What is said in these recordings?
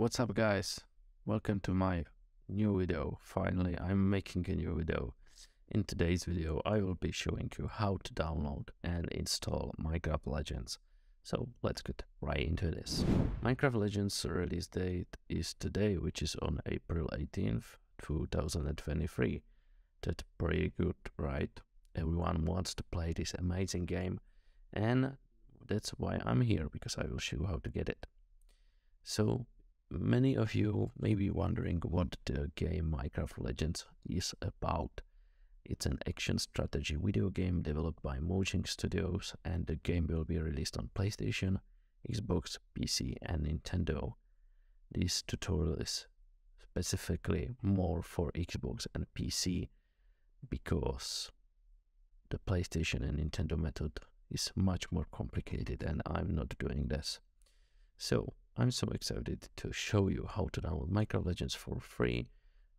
What's up, guys? Welcome to my new video. Finally, I'm making a new video. In today's video, I will be showing you how to download and install Minecraft Legends. So let's get right into this. Minecraft Legends release date is today, which is on April 18th, 2023. That's pretty good, right? Everyone wants to play this amazing game, and that's why I'm here, because I will show you how to get it. So many of you may be wondering what the game Minecraft Legends is about. It's an action strategy video game developed by Mojang Studios, and the game will be released on PlayStation, Xbox, PC and Nintendo. This tutorial is specifically more for Xbox and PC, because the PlayStation and Nintendo method is much more complicated and I'm not doing this. So I'm so excited to show you how to download Minecraft Legends for free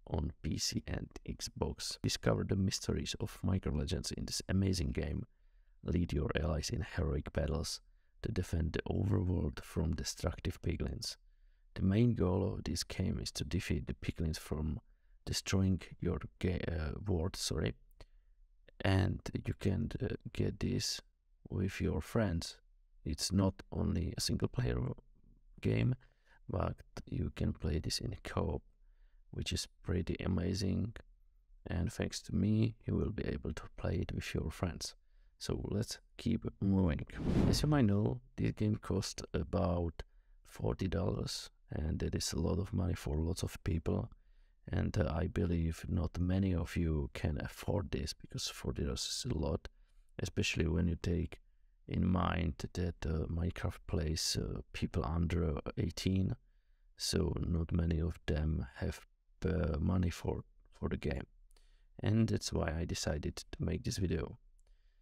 on PC and Xbox. Discover the mysteries of Minecraft Legends in this amazing game. Lead your allies in heroic battles to defend the overworld from destructive piglins. The main goal of this game is to defeat the piglins from destroying your world. And you can get this with your friends. It's not only a single player game, but you can play this in co-op, which is pretty amazing, and thanks to me you will be able to play it with your friends. So let's keep moving. As you might know, this game cost about $40, and that is a lot of money for lots of people, and I believe not many of you can afford this, because $40 is a lot, especially when you take in mind that Minecraft plays people under 18, so not many of them have money for the game, and that's why I decided to make this video.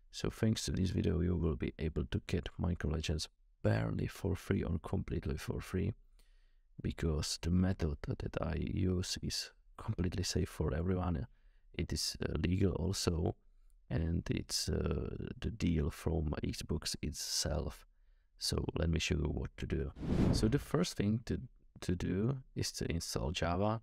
So thanks to this video you will be able to get Minecraft Legends barely for free or completely for free, because the method that I use is completely safe for everyone. It is legal also, and it's the deal from Xbox itself. So let me show you what to do. So the first thing to do is to install Java,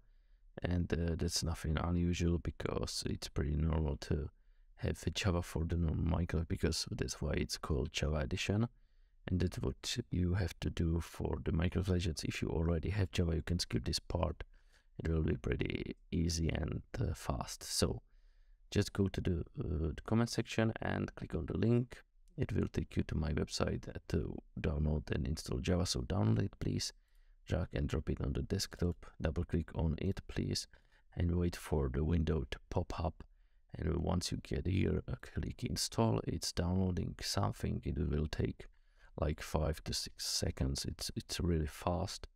and that's nothing unusual, because it's pretty normal to have Java for the normal Minecraft, because that's why it's called Java Edition, and that's what you have to do for the Minecraft Legends. If you already have Java, you can skip this part. It will be pretty easy and fast. So just go to the comment section and click on the link. It will take you to my website to download and install Java, so download it please. Drag and drop it on the desktop, double click on it please, and wait for the window to pop up. And once you get here, click install. It's downloading something. It will take like 5 to 6 seconds. It's really fast.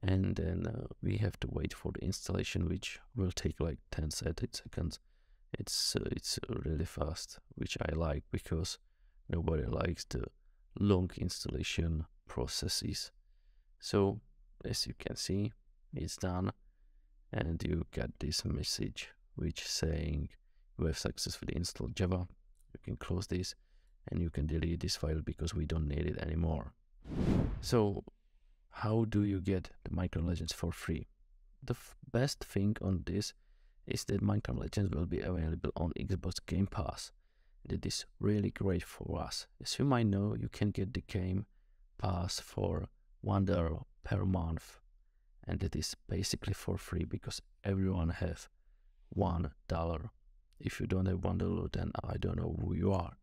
And then we have to wait for the installation, which will take like 10 seconds. It's really fast, which I like, because nobody likes the long installation processes. So as you can see, it's done, and you get this message which saying you have successfully installed Java. You can close this and you can delete this file, because we don't need it anymore. So how do you get the Minecraft Legends for free? The best thing on this is that Minecraft Legends will be available on Xbox Game Pass. That is really great for us. As you might know, you can get the Game Pass for $1 per month, and that is basically for free, because everyone has $1. If you don't have $1, then I don't know who you are.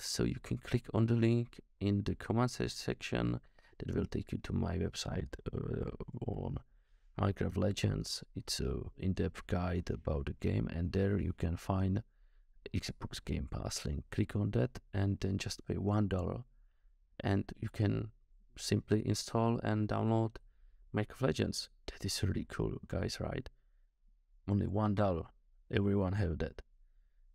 So you can click on the link in the comment section. That will take you to my website on Minecraft Legends. It's an in-depth guide about the game, and there you can find Xbox Game Pass link. Click on that and then just pay $1, and you can simply install and download Minecraft Legends. That is really cool, guys, right? Only $1. Everyone have that.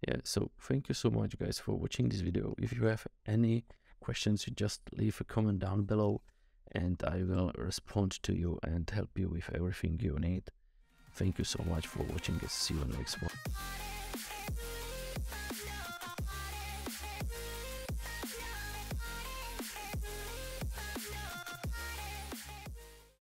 Yeah, so thank you so much, guys, for watching this video. If you have any questions, you just leave a comment down below, and I will respond to you and help you with everything you need. Thank you so much for watching, and see you in the next one.